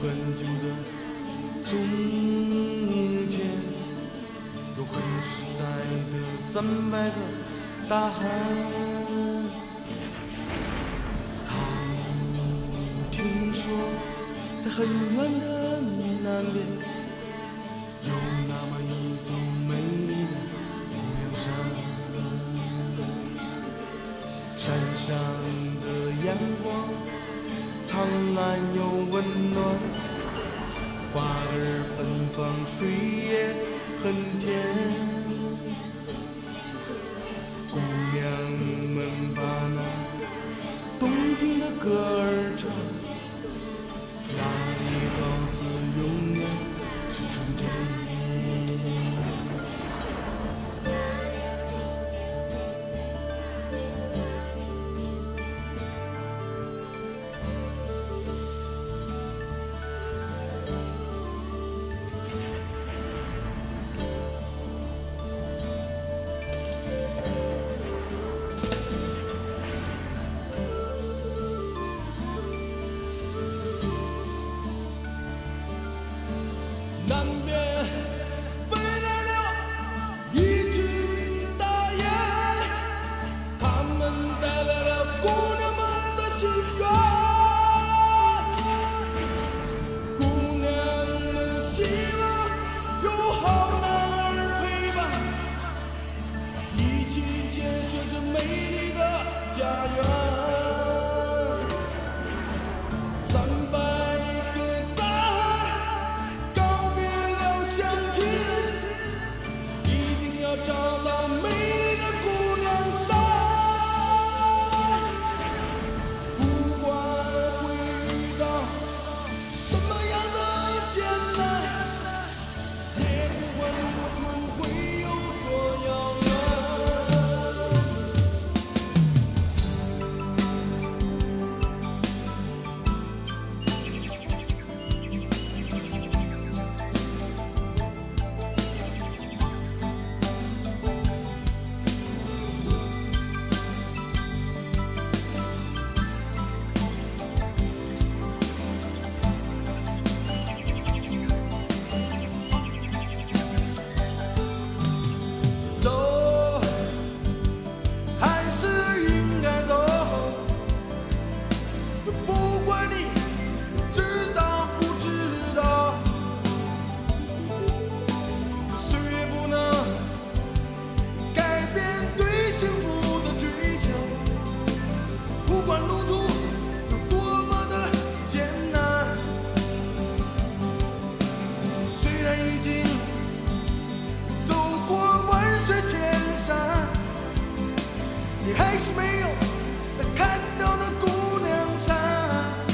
很久的从前，有很实在的300个大汉。他听说，在很远的南边，有那么一座美丽的无名山，山上的阳光。 灿烂又温暖，花儿芬芳，水也很甜。姑娘们把那动听的歌儿唱，那里好似永远是春天。 你还是没有那看到的姑娘山。